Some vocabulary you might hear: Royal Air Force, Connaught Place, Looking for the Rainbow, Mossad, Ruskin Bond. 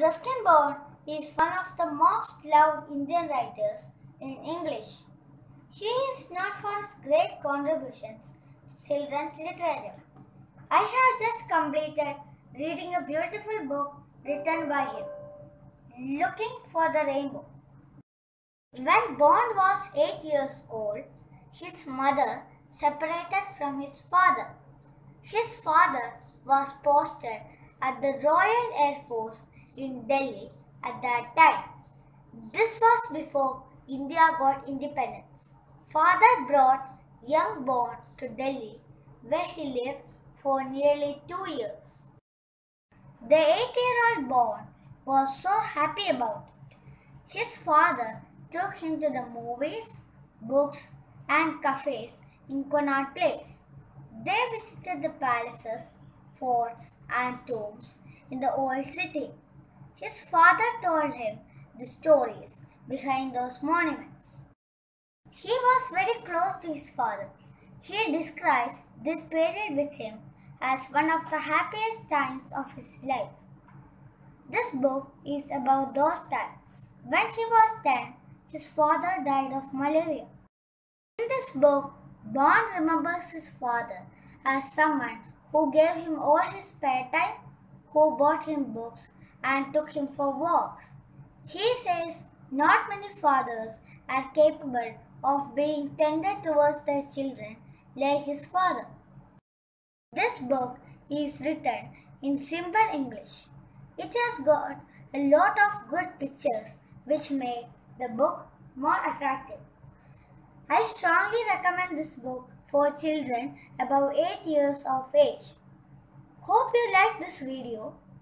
Ruskin Bond is one of the most loved Indian writers in English. He is known for his great contributions to children's literature. I have just completed reading a beautiful book written by him, Looking for the Rainbow. When Bond was 8 years old, his mother separated from his father. His father was posted at the Royal Air Force in Delhi at that time. This was before India got independence. Father brought young Bond to Delhi, where he lived for nearly 2 years. The 8-year-old Bond was so happy about it. His father took him to the movies, books, and cafes in Connaught Place. They visited the palaces, forts, and tombs in the old city. His father told him the stories behind those monuments. He was very close to his father. He describes this period with him as one of the happiest times of his life. This book is about those times. When he was 10, his father died of malaria. In this book, Bond remembers his father as someone who gave him all his spare time, who bought him books and took him for walks. He says not many fathers are capable of being tender towards their children like his father. This book is written in simple English. It has got a lot of good pictures which make the book more attractive. I strongly recommend this book for children above 8 years of age. Hope you like this video.